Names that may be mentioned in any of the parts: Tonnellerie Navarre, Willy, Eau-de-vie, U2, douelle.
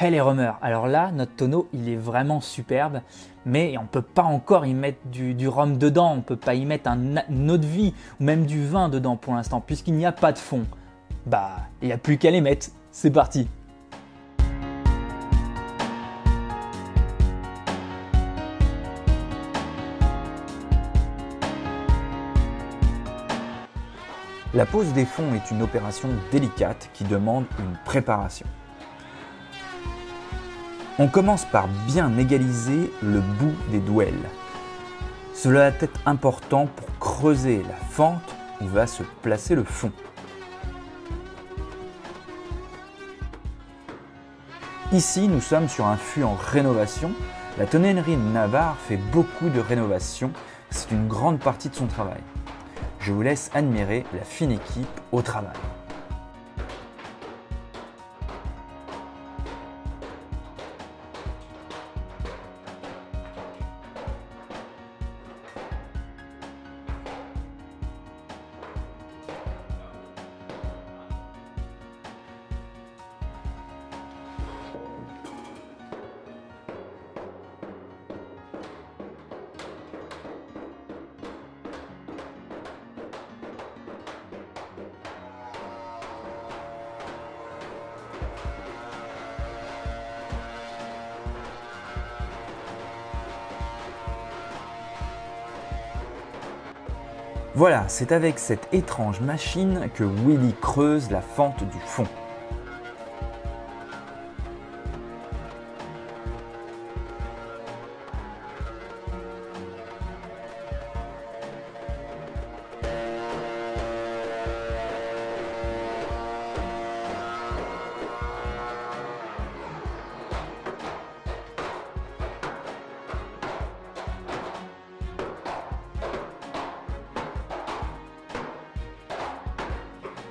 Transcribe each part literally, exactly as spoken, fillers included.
Hey les rumeurs, alors là, notre tonneau, il est vraiment superbe, mais on ne peut pas encore y mettre du, du rhum dedans, on ne peut pas y mettre un, une eau de vie ou même du vin dedans pour l'instant, puisqu'il n'y a pas de fond. Bah, il n'y a plus qu'à les mettre, c'est parti. La pose des fonds est une opération délicate qui demande une préparation. On commence par bien égaliser le bout des douelles. Cela va être important pour creuser la fente où va se placer le fond. Ici, nous sommes sur un fût en rénovation. La Tonnellerie Navarre fait beaucoup de rénovations. C'est une grande partie de son travail. Je vous laisse admirer la fine équipe au travail. Voilà, c'est avec cette étrange machine que Willy creuse la fente du fond.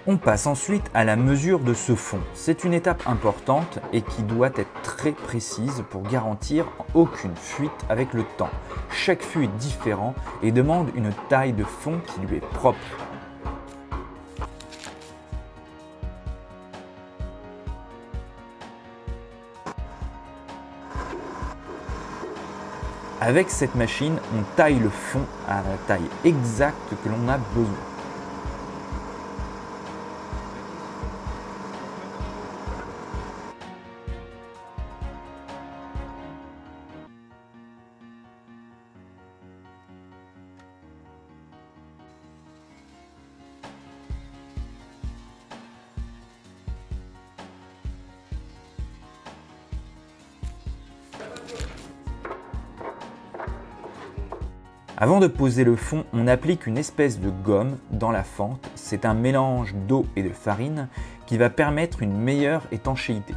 On passe ensuite à la mesure de ce fond. C'est une étape importante et qui doit être très précise pour garantir aucune fuite avec le temps. Chaque fût est différent et demande une taille de fond qui lui est propre. Avec cette machine, on taille le fond à la taille exacte que l'on a besoin. Avant de poser le fond, on applique une espèce de gomme dans la fente. C'est un mélange d'eau et de farine qui va permettre une meilleure étanchéité.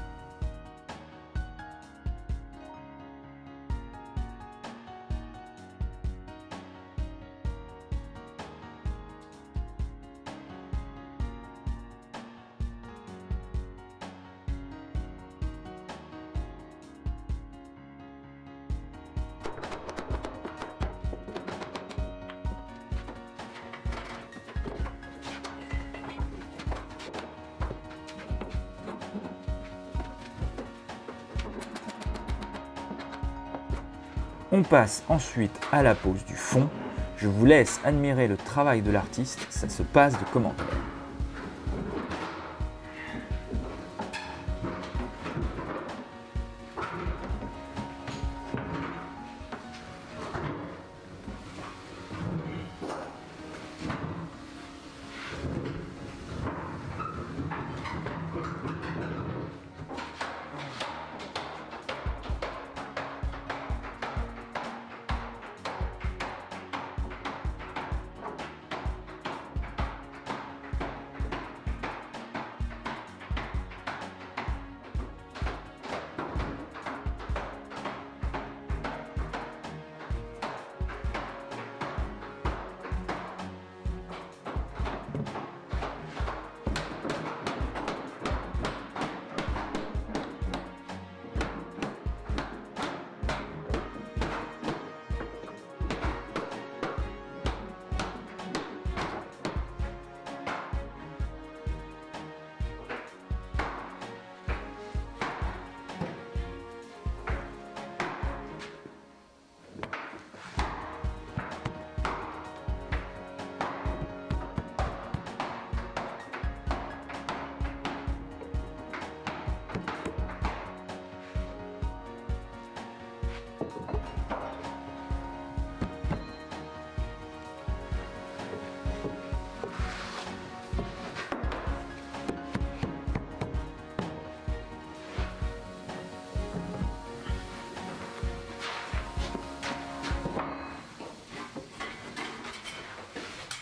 On passe ensuite à la pose du fond. Je vous laisse admirer le travail de l'artiste, ça se passe de commentaires.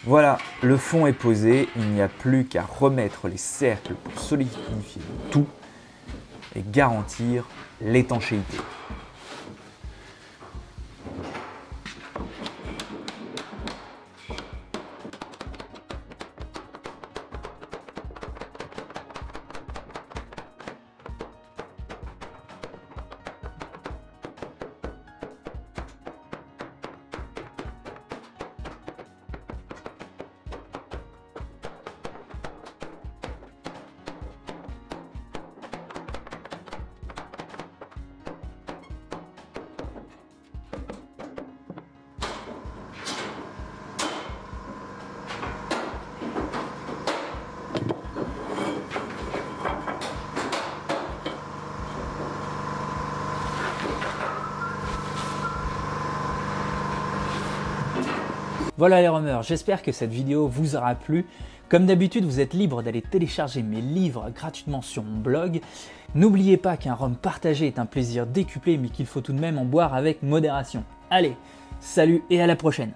Voilà, le fond est posé, il n'y a plus qu'à remettre les cercles pour solidifier tout et garantir l'étanchéité. Voilà les Rummers, j'espère que cette vidéo vous aura plu. Comme d'habitude, vous êtes libre d'aller télécharger mes livres gratuitement sur mon blog. N'oubliez pas qu'un rhum partagé est un plaisir décuplé, mais qu'il faut tout de même en boire avec modération. Allez, salut et à la prochaine!